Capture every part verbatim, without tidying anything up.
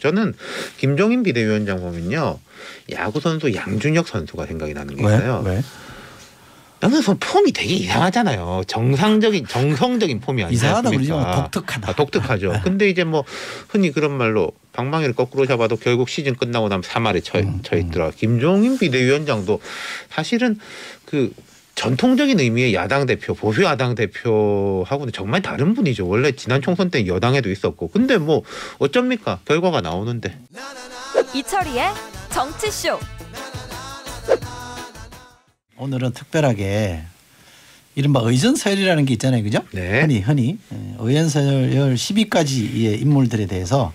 저는 김종인 비대위원장 보면요, 야구 선수 양준혁 선수가 생각이 나는 게 있어요. 왜? 왜? 양선수 폼이 되게 이상하잖아요. 정상적인 정성적인 폼이 아니에요. 이상하다고 그러죠. 독특하다. 아, 독특하죠. 근데 이제 뭐 흔히 그런 말로 방망이를 거꾸로 잡아도 결국 시즌 끝나고 나면 사말에 처, 음, 처있더라. 음. 김종인 비대위원장도 사실은 그 전통적인 의미의 야당 대표, 보수 야당 대표하고는 정말 다른 분이죠. 원래 지난 총선 때 여당에도 있었고. 근데 뭐 어쩝니까? 결과가 나오는데. 이철희의 정치쇼. 오늘은 특별하게 이른바 의전서열이라는 게 있잖아요. 그죠? 네. 흔히 흔히 의전서열 십 위까지의 인물들에 대해서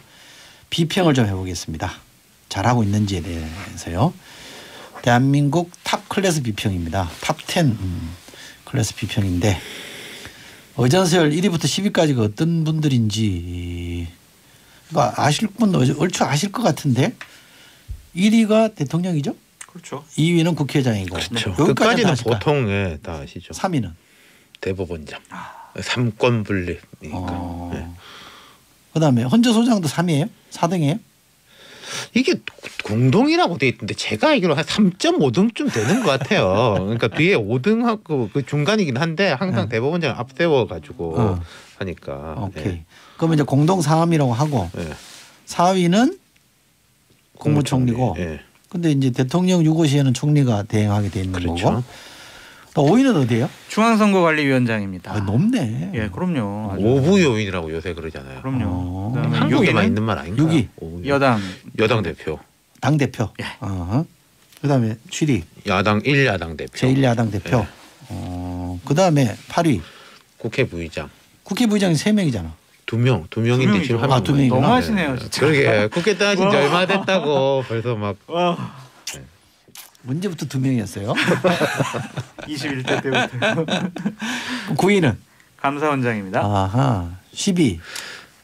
비평을 좀 해보겠습니다. 잘하고 있는지에 대해서요. 대한민국 탑 클래스 비평입니다. 탑 텐 음, 클래스 비평인데 의전서열 일 위부터 십 위까지가 어떤 분들인지 그러니까 아실 분 얼추 아실 것 같은데 일 위가 대통령이죠? 그렇죠. 이 위는 국회의장이고 그렇죠. 여기까지는 보통 예, 다 아시죠. 삼 위는 대법원장. 아. 삼권 분립이니까. 어. 네. 그다음에 헌재소장도 삼 위예요? 사 등이에요? 이게 공동이라고 돼 있던데 제가 알기로 한 삼 점 오 등쯤 되는 것 같아요. 그러니까 뒤에 오 등하고 그 중간이긴 한데 항상 네. 대법원장 앞세워 가지고 어. 하니까. 오케이. 네. 그러면 이제 공동 사 위라고 하고 네. 사 위는 국무총리고. 네. 근데 이제 대통령 유고 시에는 총리가 대행하게 돼 있는 그렇죠. 거고. 오 위는 어디예요? 중앙선거관리위원장입니다. 아, 높네. 예, 그럼요. 오부 요인이라고 요새 그러잖아요. 그럼요. 어. 한국에만 있는 말 아닌가? 육 위 여당 여당 대표. 당 대표. 예. 어. 그다음에 칠 위 야당 일 야당 대표. 제 일 야당 대표. 예. 어. 그다음에 팔 위 국회 부의장. 국회 부의장이 세 명이잖아. 두 명, 두 명인데 지금 한 명. 아, 두 명이구나. 너무 하시네요. 진짜. 그러게 국회 따신 지 얼마 됐다고 벌써 막. 네. 언제부터 두 명이었어요? 이십일 대 때부터. 구 위는 감사원장입니다. 아하. 십 위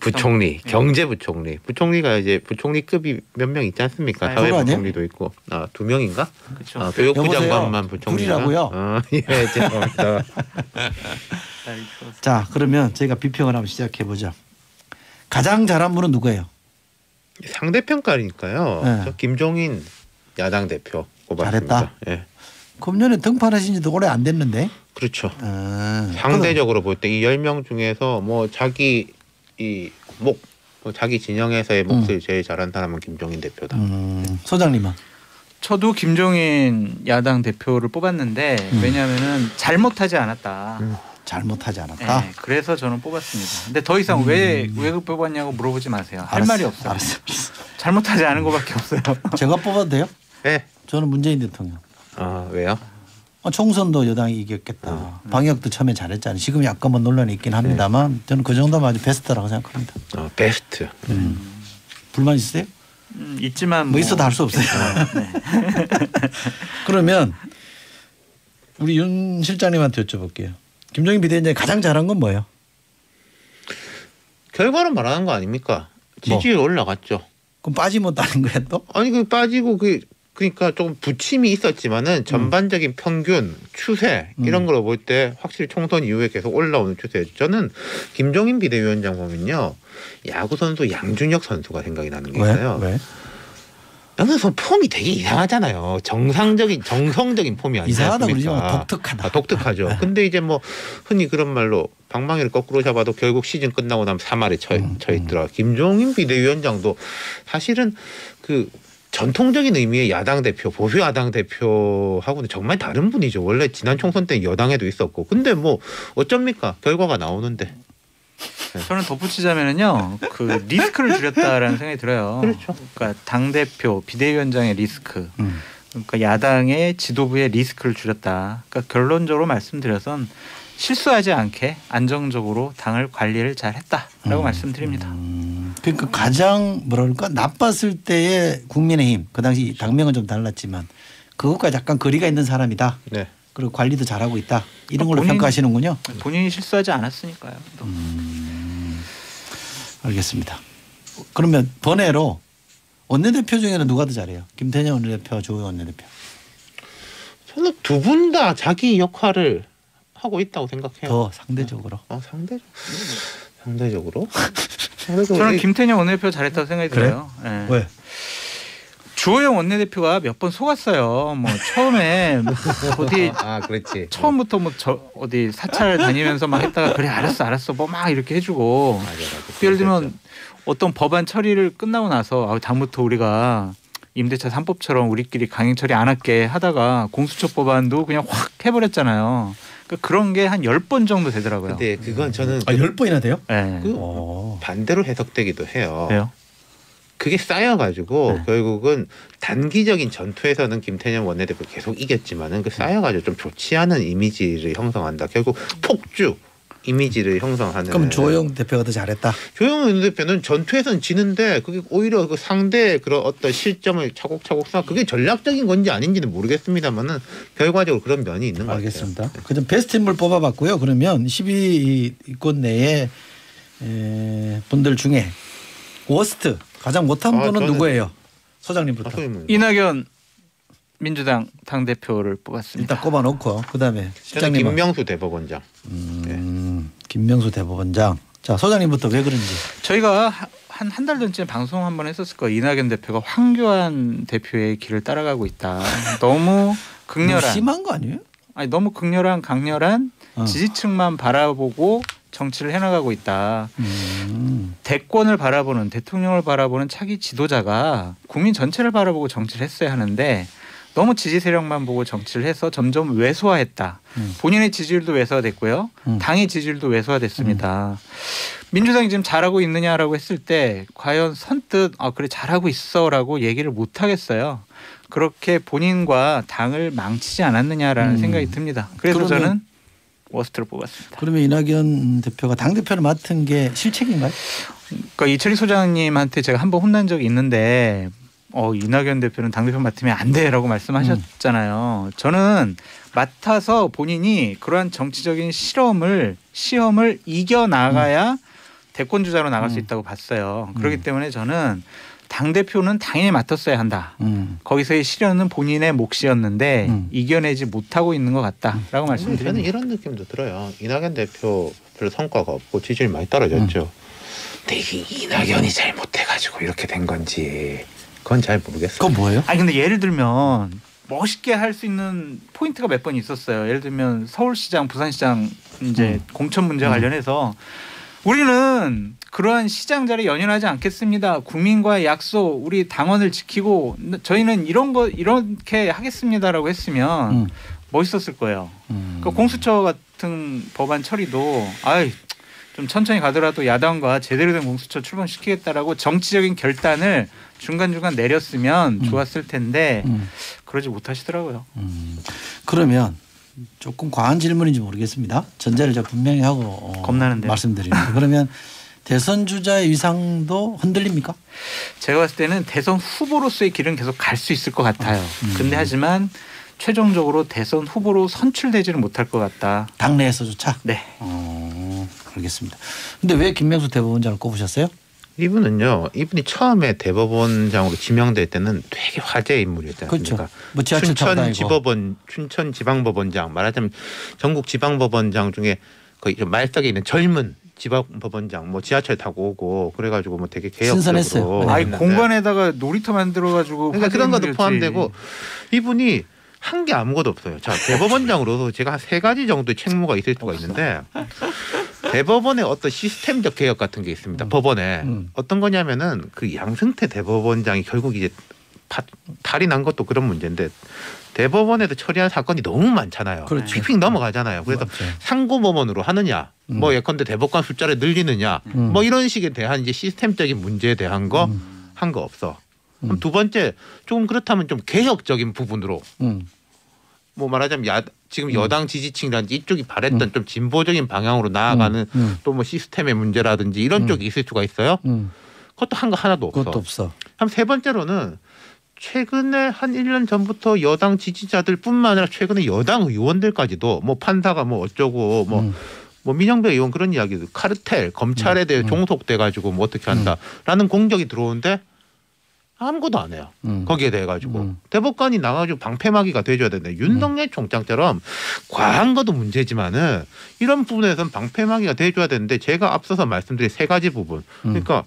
부총리, 경제부총리. 부총리가 이제 부총리급이 몇 명 있지 않습니까? 아니, 사회부총리도 아니에요? 있고. 아, 두 명인가? 그렇죠. 아, 교육부 장관만 부총리라. 둘이라고요? 아, 예, 죄송합니다. 자, 그러면 저희가 비평을 한번 시작해 보죠. 가장 잘한 분은 누구예요? 상대평가니까요. 네. 저 김종인 야당 대표 꼽았습니다. 잘했다. 예. 금년에 등판하신 지도 오래 안 됐는데. 그렇죠. 아, 상대적으로 볼 때 이 열 명 중에서 뭐 자기 이 목, 뭐 자기 진영에서의 몫을 음. 제일 잘한 사람은 김종인 대표다. 음, 소장님은? 저도 김종인 야당 대표를 뽑았는데 음. 왜냐하면은 잘못하지 않았다. 음. 잘못하지 않았다. 네, 그래서 저는 뽑았습니다. 근데 더 이상 왜 왜 음. 뽑았냐고 물어보지 마세요. 알았어, 할 말이 없어요. 알았어, 알았어. 잘못하지 않은 것밖에 없어요. 제가 뽑아도 돼요? 네. 저는 문재인 대통령. 아 왜요? 아, 총선도 여당이 이겼겠다. 어. 방역도 처음에 잘했잖아요. 지금 약간 뭐 논란이 있긴 합니다만 네. 저는 그 정도면 아주 베스트라고 생각합니다. 어, 베스트. 음. 불만 있으세요? 음, 있지만 뭐, 뭐 있어도 할 수 없어요. 네. 그러면 우리 윤 실장님한테 여쭤볼게요. 김종인 비대위원장이 가장 잘한 건 뭐예요? 결과는 말하는 거 아닙니까? 지지율 뭐. 올라갔죠. 그럼 빠지못하는 거야 또? 아니 그 빠지고 그 그러니까 조금 부침이 있었지만은 전반적인 음. 평균 추세 이런 걸로 볼 때 확실히 총선 이후에 계속 올라오는 추세. 저는 김종인 비대위원장 보면요 야구 선수 양준혁 선수가 생각이 나는 게 있어요. 왜? 왜? 양준혁 폼이 되게 이상하잖아요. 정상적인 정성적인 폼이 아니에요. 이상하다 그러죠. 독특하다. 아, 독특하죠. 네. 근데 이제 뭐 흔히 그런 말로 방망이를 거꾸로 잡아도 결국 시즌 끝나고 나면 사말에 처, 음, 처있더라. 음. 김종인 비대위원장도 사실은 그 전통적인 의미의 야당 대표, 보수 야당 대표하고는 정말 다른 분이죠. 원래 지난 총선 때 여당에도 있었고. 근데 뭐 어쩝니까? 결과가 나오는데. 네. 저는 덧붙이자면은요, 그 리스크를 줄였다라는 생각이 들어요. 그렇죠. 그러니까 당 대표, 비대위원장의 리스크, 음. 그러니까 야당의 지도부의 리스크를 줄였다. 그러니까 결론적으로 말씀드려선 실수하지 않게 안정적으로 당을 관리를 잘했다라고 음. 말씀드립니다. 음. 그러니까 가장 뭐랄까 나빴을 때의 국민의힘, 그 당시 당명은 좀 달랐지만 그것과 약간 거리가 있는 사람이다. 네. 그리고 관리도 잘하고 있다. 이런 걸로 본인, 평가하시는군요. 본인이 실수하지 않았으니까요. 음, 알겠습니다. 그러면 번외로 원내대표 중에는 누가 더 잘해요? 김태년 원내대표, 조호영 원내대표. 저는 두 분 다 자기 역할을 하고 있다고 생각해요. 더 상대적으로. 아, 상대적. 상대적으로? 저는 김태년 원내대표 잘했다고 생각이 그래? 들어요. 네. 왜? 주호영 원내대표가 몇 번 속았어요. 뭐 처음에 어디 아, 그렇지. 처음부터 뭐 저 어디 사찰 다니면서 막 했다가 그래 알았어 알았어 뭐 막 이렇게 해주고. 맞아, 맞아. 예를 들면 어떤 법안 처리를 끝나고 나서 아, 다음부터 우리가 임대차 삼 법처럼 우리끼리 강행 처리 안 할게 하다가 공수처 법안도 그냥 확 해버렸잖아요. 그러니까 그런 게 한 열 번 정도 되더라고요. 근데 그건 저는 아, 열 번이나 돼요? 네. 그 반대로 해석되기도 해요. 왜요? 그게 쌓여가지고 네. 결국은 단기적인 전투에서는 김태년 원내대표 계속 이겼지만은 그 쌓여가지고 좀 좋지 않은 이미지를 형성한다. 결국 폭주 이미지를 형성하는. 그럼 조영 대표가 더 잘했다. 조영 대표는 전투에서는 지는데 그게 오히려 그 상대의 그런 어떤 실점을 차곡차곡 쌓아 그게 전략적인 건지 아닌지는 모르겠습니다만은 결과적으로 그런 면이 있는 것 알겠습니다. 같아요. 그럼 베스트 인물 뽑아봤고요. 그러면 십이 위권 내에 에, 분들 중에 워스트 가장 못한 아, 분은 누구예요? 소장님부터. 아, 이낙연 민주당 당 대표를 뽑았습니다. 일단 꼽아놓고 그다음에 실장님 김명수 대법원장. 음, 네. 김명수 대법원장. 자 소장님부터 왜 그런지. 저희가 한 한 달 전쯤 방송 한번 했었을 거예요. 이낙연 대표가 황교안 대표의 길을 따라가고 있다. 너무 극렬한. 심한 거 아니에요? 아니 너무 극렬한 강렬한 어. 지지층만 바라보고 정치를 해나가고 있다. 음. 대권을 바라보는 대통령을 바라보는 차기 지도자가 국민 전체를 바라보고 정치를 했어야 하는데. 너무 지지 세력만 보고 정치를 해서 점점 왜소화했다. 음. 본인의 지지율도 왜소화됐고요. 음. 당의 지지율도 왜소화됐습니다. 음. 민주당이 지금 잘하고 있느냐라고 했을 때 과연 선뜻 아 그래 잘하고 있어라고 얘기를 못하겠어요. 그렇게 본인과 당을 망치지 않았느냐라는 음. 생각이 듭니다. 그래서 그러면, 저는 워스트로 뽑았습니다. 그러면 이낙연 대표가 당대표를 맡은 게 실책인가요? 그러니까 이철희 소장님한테 제가 한번 혼난 적이 있는데 어, 이낙연 대표는 당대표 맡으면 안 돼라고 말씀하셨잖아요. 음. 저는 맡아서 본인이 그러한 정치적인 실험을 시험을 이겨나가야 음. 대권주자로 나갈 음. 수 있다고 봤어요. 음. 그렇기 때문에 저는 당대표는 당연히 맡았어야 한다. 음. 거기서의 실현은 본인의 몫이었는데 음. 이겨내지 못하고 있는 것 같다라고 음. 말씀드립니다. 저는 이런 느낌도 들어요. 이낙연 대표 별로 성과가 없고 지지율이 많이 떨어졌죠. 음. 근데 이게 이낙연이 잘못해가지고 이렇게 된 건지 그건 잘 모르겠어요. 그건 뭐예요? 아니 근데 예를 들면 멋있게 할 수 있는 포인트가 몇 번 있었어요. 예를 들면 서울시장, 부산시장 이제 음. 공천 문제 음. 관련해서 우리는 그러한 시장 자리에 연연하지 않겠습니다. 국민과의 약속, 우리 당원을 지키고 저희는 이런 거 이렇게 하겠습니다라고 했으면 음. 멋있었을 거예요. 음. 그 공수처 같은 법안 처리도 아이 좀 천천히 가더라도 야당과 제대로 된 공수처 출범시키겠다라고 정치적인 결단을 중간중간 내렸으면 음. 좋았을 텐데 음. 그러지 못하시더라고요. 음. 그러면 조금 과한 질문인지 모르겠습니다. 전제를 제가 분명히 하고 어 겁나는데요. 말씀드립니다. 그러면 대선 주자의 위상도 흔들립니까? 제가 봤을 때는 대선 후보로서의 길은 계속 갈 수 있을 것 같아요. 어. 음. 근데 하지만 최종적으로 대선 후보로 선출되지는 못할 것 같다. 당내에서조차? 네. 어, 알겠습니다. 근데 왜 김명수 대법원장을 꼽으셨어요? 이분은요. 이분이 처음에 대법원장으로 지명될 때는 되게 화제의 인물이었잖아요. 그렇죠. 뭐 춘천지법원, 춘천지방법원장 말하자면 전국 지방법원장 중에 거의 말석에 있는 젊은 지방법원장 뭐 지하철 타고 오고 그래가지고 뭐 되게 개혁적으로 신선했어요. 아니 공간에다가 놀이터 만들어가지고 그러니까 그런 것도 인물이었지. 포함되고 이분이 한 게 아무것도 없어요. 자 대법원장으로서 제가 한 세 가지 정도의 책무가 있을 수가 있는데 대법원의 어떤 시스템적 개혁 같은 게 있습니다. 음. 법원에 음. 어떤 거냐면은 그 양승태 대법원장이 결국 이제 탈이 난 것도 그런 문제인데 대법원에도 처리한 사건이 너무 많잖아요. 그렇죠. 휙휙 넘어가잖아요. 그래서 맞죠. 상고법원으로 하느냐, 음. 뭐 예컨대 대법관 숫자를 늘리느냐, 음. 뭐 이런 식에 대한 이제 시스템적인 문제에 대한 거 한 거 음. 없어. 그럼 두 번째 조금 그렇다면 좀 개혁적인 부분으로 음. 뭐 말하자면 야, 지금 음. 여당 지지층이라든지 이쪽이 바랬던 음. 좀 진보적인 방향으로 나아가는 음. 또 뭐 시스템의 문제라든지 이런 음. 쪽이 있을 수가 있어요. 음. 그것도 한 거 하나도 없어. 그것도 없어. 그럼 세 번째로는 최근에 한 일 년 전부터 여당 지지자들뿐만 아니라 최근에 여당 의원들까지도 뭐 판사가 뭐 어쩌고 뭐 음. 뭐 민형배 의원 그런 이야기도 카르텔 검찰에 음. 대해 음. 종속돼 가지고 뭐 어떻게 한다라는 음. 공격이 들어오는데 아무것도 안 해요. 음. 거기에 대해 가지고 음. 대법관이 나가지고 방패막이가 돼줘야 되는데 윤석열 음. 총장처럼 과한 것도 문제지만은 이런 부분에선 방패막이가 돼줘야 되는데 제가 앞서서 말씀드린 세 가지 부분, 그러니까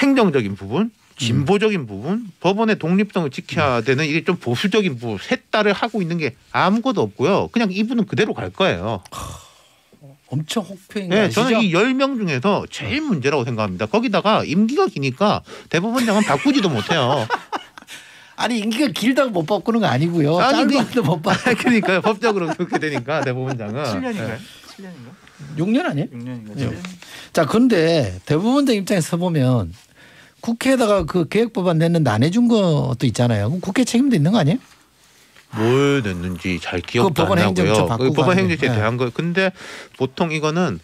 행정적인 부분, 진보적인 부분, 법원의 독립성을 지켜야 되는 이게 좀 보수적인 부분 세 따를 하고 있는 게 아무것도 없고요. 그냥 이분은 그대로 갈 거예요. 엄청 혹평인 거 아시죠? 네, 저는 이 열 명 중에서 제일 문제라고 생각합니다. 거기다가 임기가 기니까 대법원장은 바꾸지도 못해요. 아니 임기가 길다고 못 바꾸는 거 아니고요. 아니, 짧아도 못 바꾸는 거. 그러니까요. 법적으로 그렇게 되니까 대법원장은. 칠 년인가요? 칠 년인가? 육 년 아니에요? 육 년인가? 네. 자, 그런데 대법원장 입장에서 보면 국회에다가 그 개혁법안 냈는데 안 해준 것도 있잖아요. 그럼 국회 책임도 있는 거 아니에요? 뭘 냈는지 잘 기억도 안 나고요. 법원 행정처에 대한 거. 근데 보통 이거는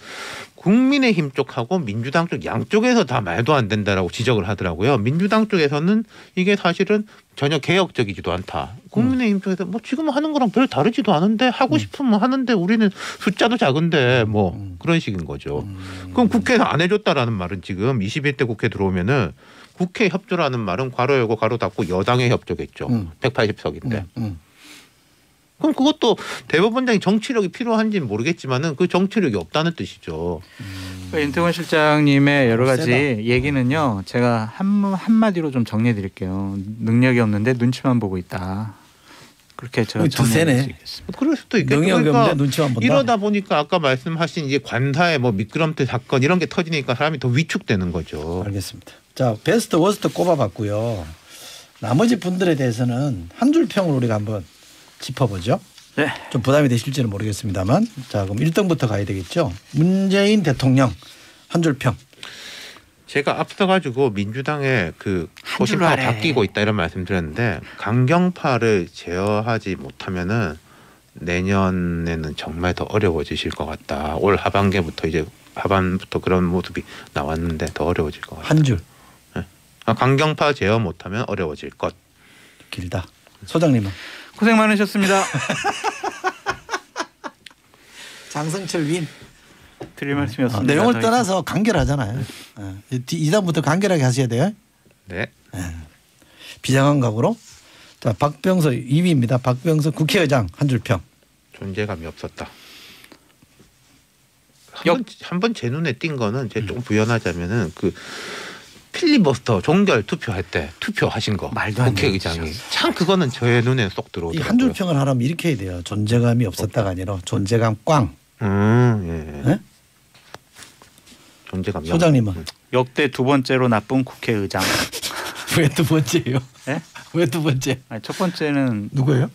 국민의힘 쪽하고 민주당 쪽 양쪽에서 다 말도 안 된다라고 지적을 하더라고요. 민주당 쪽에서는 이게 사실은 전혀 개혁적이지도 않다. 국민의힘 쪽에서 뭐 지금 하는 거랑 별 다르지도 않은데 하고 싶으면 하는데 우리는 숫자도 작은데 뭐 그런 식인 거죠. 그럼 국회에서 안 해줬다라는 말은 지금 이십일 대 국회 들어오면은 국회 협조라는 말은 괄호 열고 괄호 닫고 여당의 협조겠죠. 백팔십 석인데. 그럼 그것도 대법원장이 정치력이 필요한지는 모르겠지만은 그 정치력이 없다는 뜻이죠. 음. 윤태곤 실장님의 여러 가지 세다. 얘기는요. 제가 한, 한마디로 좀 정리해 드릴게요. 능력이 없는데 눈치만 보고 있다. 그렇게 제가 두세네. 그럴 수도 있겠죠. 그러니까 눈치만 본다. 이러다 보니까 아까 말씀하신 이제 관사의 뭐 미끄럼틀 사건 이런 게 터지니까 사람이 더 위축되는 거죠. 알겠습니다. 자, 베스트 워스트 꼽아봤고요. 나머지 분들에 대해서는 한 줄 평을 우리가 한번 짚어보죠. 네. 좀 부담이 되실지는 모르겠습니다만, 자 그럼 일 등부터 가야 되겠죠. 문재인 대통령 한 줄 평. 제가 앞서 가지고 민주당의 그 호심파가 바뀌고 있다 이런 말씀드렸는데 강경파를 제어하지 못하면은 내년에는 정말 더 어려워지실 것 같다. 올 하반기부터 이제 하반부터 그런 모습이 나왔는데 더 어려워질 것 같다. 한 줄. 네. 강경파 제어 못하면 어려워질 것. 길다. 소장님은. 고생 많으셨습니다. 장성철 윈. 드릴 말씀이었습니다. 어, 내용을 떠나서 간결하잖아요. 네. 이 단부터 간결하게 하셔야 돼요. 네. 네. 비장한 각오로. 자, 박병석 이 위입니다. 박병석 국회의장 한 줄 평. 존재감이 없었다. 한 번 제 눈에 띈 거는 제가 조금 부연하자면은 그 필리버스터 종결 투표할 때 투표하신 거 말도 안 국회의장이 참 그거는 저의 눈에 쏙 들어오더라고요. 이 한 줄 평을 하라면 이렇게 해야 돼요. 존재감이 없었다가 아니라 존재감 꽝. 음, 예. 네? 존재감. 소장님은 역대 두 번째로 나쁜 국회의장. 왜 두 번째예요? 네? 왜 두 번째? 아니, 첫 번째는 누구예요?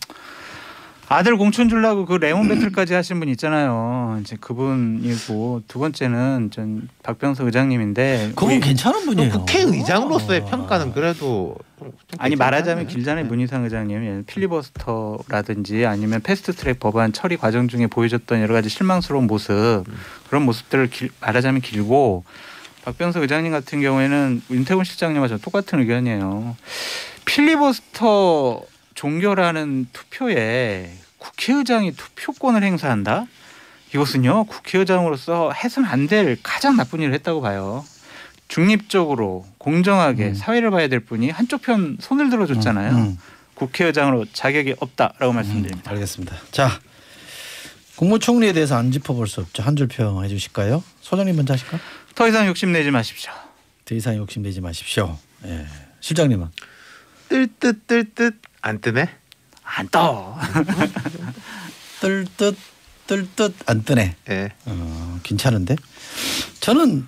아들 공천 주려고 그 레몬 배틀까지 하신 분 있잖아요. 이제 그분이고 두 번째는 전 박병석 의장님인데 그분 괜찮은 분이에요. 국회의장으로서의 평가는 그래도 좀, 좀 아니 말하자면 길잖아요. 문희상 의장님이 필리버스터라든지 아니면 패스트트랙 법안 처리 과정 중에 보여줬던 여러 가지 실망스러운 모습 그런 모습들을 길, 말하자면 길고 박병석 의장님 같은 경우에는 윤태곤 실장님과 저 똑같은 의견이에요. 필리버스터 종결하는 투표에 국회의장이 투표권을 행사한다? 이것은요 국회의장으로서 해서는 안 될 가장 나쁜 일을 했다고 봐요. 중립적으로 공정하게 음. 사회를 봐야 될 분이 한쪽 편 손을 들어줬잖아요. 음. 음. 국회의장으로 자격이 없다라고 말씀드립니다. 음. 알겠습니다. 자 국무총리에 대해서 안 짚어볼 수 없죠. 한 줄 평 해주실까요? 소장님 먼저 하실까요? 더 이상 욕심내지 마십시오. 더 이상 욕심내지 마십시오. 예. 실장님은? 뜰 듯 뜰 듯 안 뜨네? 안 떠. 뜰 듯 뜰 듯 안 뜨네. 예. 어, 괜찮은데? 저는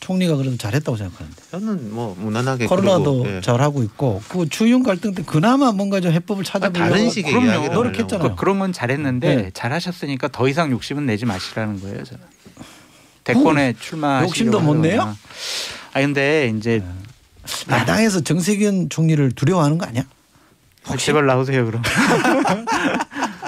총리가 그래도 잘했다고 생각하는데. 저는 뭐 무난하게. 코로나도 그러고, 예. 잘하고 있고 그 주윤 갈등 때 그나마 뭔가 좀 해법을 찾아보려고. 아, 다른 식의 이야기를 노력했잖아요. 그런 건 잘했는데 네. 잘하셨으니까 더 이상 욕심은 내지 마시라는 거예요. 저는. 대권에 출마. 욕심도 못 내요? 아 근데 이제 야당에서 정세균 총리를 두려워하는 거 아니야? 혹시? 제발 나오세요 그럼.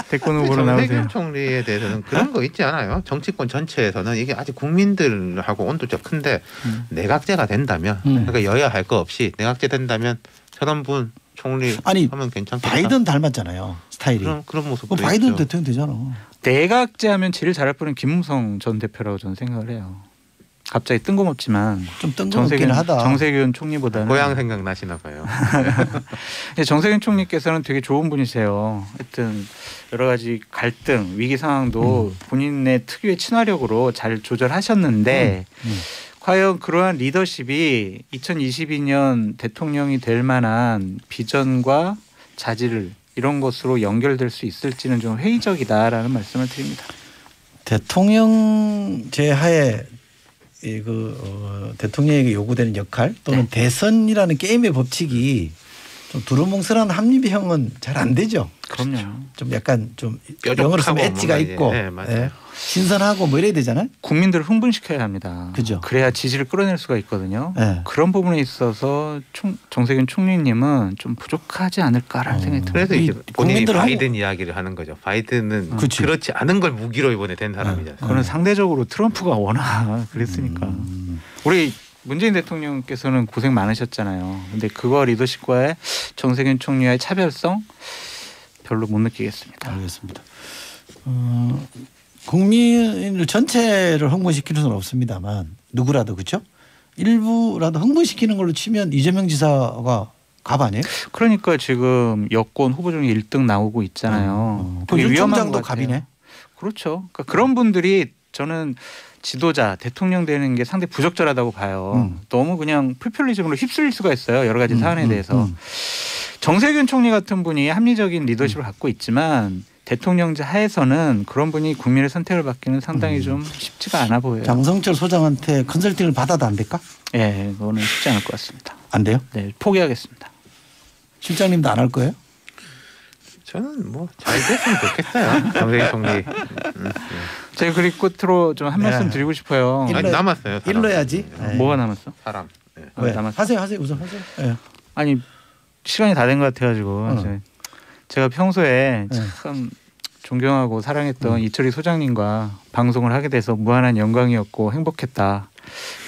대권 후보로 나오세요. 정세균 총리에 대해서는 그런 거 있지 않아요. 정치권 전체에서는 이게 아직 국민들하고 온도가 큰데 음. 내각제가 된다면 음. 그러니까 여야 할 거 없이 내각제 된다면 저런 분 총리 아니, 하면 괜찮겠다. 바이든 닮았잖아요. 스타일이. 그럼, 그런 모습도 있죠. 바이든 대통령 되잖아. 내각제 하면 제일 잘할 분은 김무성 전 대표라고 저는 생각을 해요. 갑자기 뜬금없지만 좀 뜬금없긴 하다. 정세균 총리보다는 고향 생각 나시나 봐요. 정세균 총리께서는 되게 좋은 분이세요. 하여튼 여러 가지 갈등, 위기 상황도 음. 본인의 특유의 친화력으로 잘 조절하셨는데 음. 음. 과연 그러한 리더십이 이천이십이 년 대통령이 될 만한 비전과 자질 이런 것으로 연결될 수 있을지는 좀 회의적이다라는 말씀을 드립니다. 대통령제 하에 이 그 어, 대통령에게 요구되는 역할 또는 네. 대선이라는 게임의 법칙이 좀 두루뭉술한 합리형은 잘 안 되죠. 그럼요. 좀 약간 좀 영어로 쓰면 엣지가 있고 네, 예, 신선하고 뭐 이래야 되잖아요. 국민들을 흥분시켜야 합니다. 그죠. 그래야 지지를 끌어낼 수가 있거든요. 네. 그런 부분에 있어서 총, 정세균 총리님은 좀 부족하지 않을까라는 어. 생각이 들어요. 그래서 이제 본인이 바이든 이야기를 하는 거죠. 바이든은 어. 그렇지 않은 걸 무기로 이번에 된 사람이잖아요. 어. 그거는 어. 상대적으로 트럼프가 워낙 그랬으니까. 음. 우리 문재인 대통령께서는 고생 많으셨잖아요. 근데 그거 리더십과의 정세균 총리와의 차별성 별로 못 느끼겠습니다. 알겠습니다. 어, 국민을 전체를 흥분시킬 수는 없습니다만 누구라도 그렇죠? 일부라도 흥분시키는 걸로 치면 이재명 지사가 갑 아니에요? 그러니까 지금 여권 후보 중에 일 등 나오고 있잖아요. 음, 음. 그 윤 총장도 갑이네. 그렇죠. 그러니까 그런 분들이 저는 지도자, 대통령 되는 게 상당히 부적절하다고 봐요. 음. 너무 그냥 포퓰리즘으로 휩쓸릴 수가 있어요. 여러 가지 사안에 음, 대해서. 음. 정세균 총리 같은 분이 합리적인 리더십을 음. 갖고 있지만 대통령제 하에서는 그런 분이 국민의 선택을 받기는 상당히 음. 좀 쉽지가 않아 보여요. 장성철 소장한테 컨설팅을 받아도 안 될까? 예, 네, 그거는 쉽지 않을 것 같습니다. 안 돼요? 네, 포기하겠습니다. 실장님도 안 할 거예요? 저는 뭐 잘 됐으면 좋겠어요. 정세균 총리. 음, 예. 제가 그리고 끝으로 좀 한 네. 말씀 드리고 싶어요. 일러, 아니, 남았어요. 사람. 일러야지. 네. 뭐가 남았어? 사람. 네. 아, 남았어. 하세요, 하세요, 우선 하세요. 네. 아니 시간이 다 된 것 같아가지고 어. 제가 평소에 네. 참 존경하고 사랑했던 음. 이철희 소장님과 방송을 하게 돼서 무한한 영광이었고 행복했다.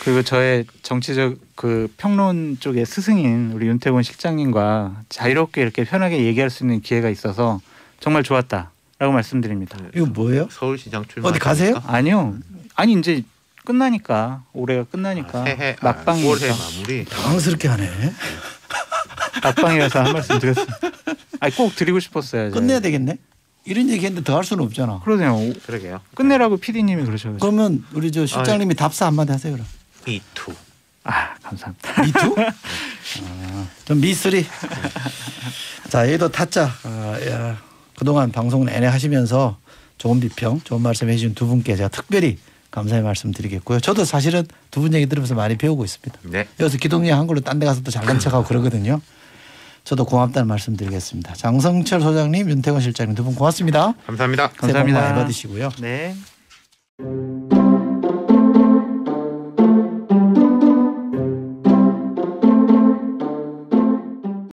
그리고 저의 정치적 그 평론 쪽의 스승인 우리 윤태곤 실장님과 자유롭게 이렇게 편하게 얘기할 수 있는 기회가 있어서 정말 좋았다라고 말씀드립니다. 이거 뭐예요? 서울시장 출마 어디 가세요? 아니요. 아니 이제 끝나니까 올해가 끝나니까 아, 새해, 막방이 아, 마무리. 당황스럽게 하네. 막방이라서 한 말씀 드렸습니다. 아니 꼭 드리고 싶었어요. 제가. 끝내야 되겠네. 이런 얘기했는데 더 할 수는 없잖아. 그러네요. 그러게요. 끝내라고 피디님이 그러셔가지고. 그러면 우리 저 실장님이 아, 답사 한마디 하세요. 그럼. 미투. 아 감사합니다. 미투? 아, 좀 미쓰리. 자 얘도 타짜. 아, 야. 그동안 방송 내내 하시면서 좋은 비평, 좋은 말씀해 주신 두 분께 제가 특별히 감사의 말씀 드리겠고요. 저도 사실은 두 분 얘기 들으면서 많이 배우고 있습니다. 네. 여기서 기동이 한글로 딴 데 가서 또 잘난 척하고 그러거든요. 저도 고맙다는 말씀 드리겠습니다. 장성철 소장님, 윤태곤 실장님 두 분 고맙습니다. 감사합니다. 새해 복 많이 받으시고요. 네.